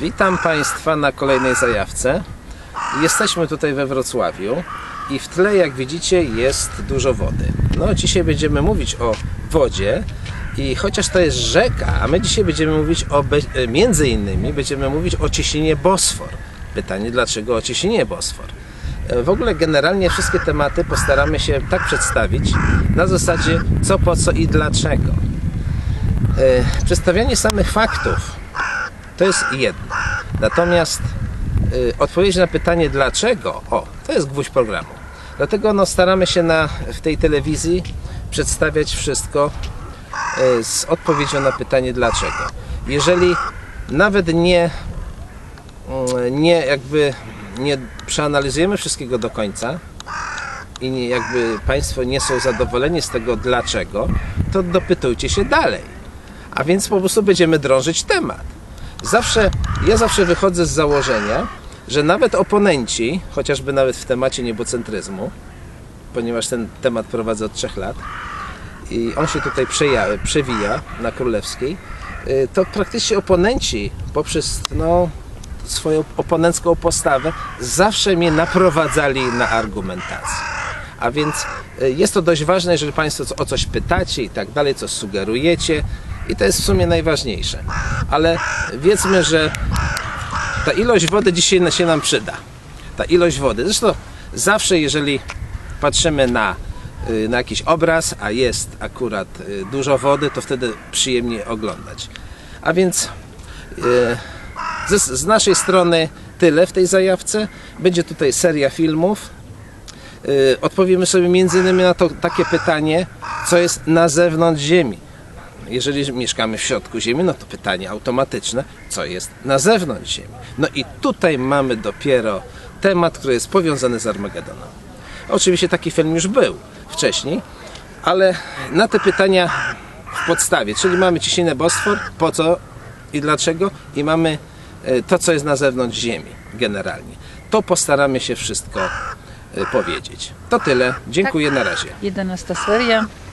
Witam Państwa na kolejnej zajawce. Jesteśmy tutaj we Wrocławiu i w tle, jak widzicie, jest dużo wody. No, dzisiaj będziemy mówić o wodzie i chociaż to jest rzeka, a my dzisiaj będziemy mówić o, między innymi, będziemy mówić o ciśnieniu Bosfor. Pytanie, dlaczego o ciśnieniu Bosfor? W ogóle generalnie wszystkie tematy postaramy się tak przedstawić na zasadzie co, po co i dlaczego. Przedstawianie samych faktów to jest jedno. Natomiast odpowiedź na pytanie dlaczego, to jest gwóźdź programu. Dlatego staramy się w tej telewizji przedstawiać wszystko z odpowiedzią na pytanie dlaczego. Jeżeli nawet nie przeanalizujemy wszystkiego do końca i Państwo nie są zadowoleni z tego dlaczego, to dopytujcie się dalej. A więc po prostu będziemy drążyć temat. Ja zawsze wychodzę z założenia, że nawet oponenci, chociażby nawet w temacie niebocentryzmu, ponieważ ten temat prowadzę od 3 lat i on się tutaj przewija na Królewskiej, to praktycznie oponenci poprzez swoją oponencką postawę zawsze mnie naprowadzali na argumentację. A więc jest to dość ważne, jeżeli Państwo o coś pytacie i tak dalej, coś sugerujecie, i to jest w sumie najważniejsze. Ale wiedzmy, że ta ilość wody dzisiaj się nam przyda. Ta ilość wody. Zresztą zawsze, jeżeli patrzymy na jakiś obraz, a jest akurat dużo wody, to wtedy przyjemnie oglądać. A więc z naszej strony tyle w tej zajawce. Będzie tutaj seria filmów. Odpowiemy sobie między innymi na takie pytanie, co jest na zewnątrz Ziemi. Jeżeli mieszkamy w środku Ziemi, no to pytanie automatyczne, co jest na zewnątrz Ziemi. No i tutaj mamy dopiero temat, który jest powiązany z Armagedonem. Oczywiście taki film już był wcześniej, ale na te pytania w podstawie, czyli mamy ciśnienie Bosfor, po co i dlaczego, i mamy to, co jest na zewnątrz Ziemi generalnie. To postaramy się wszystko powiedzieć. To tyle. Dziękuję, na razie. 11. seria.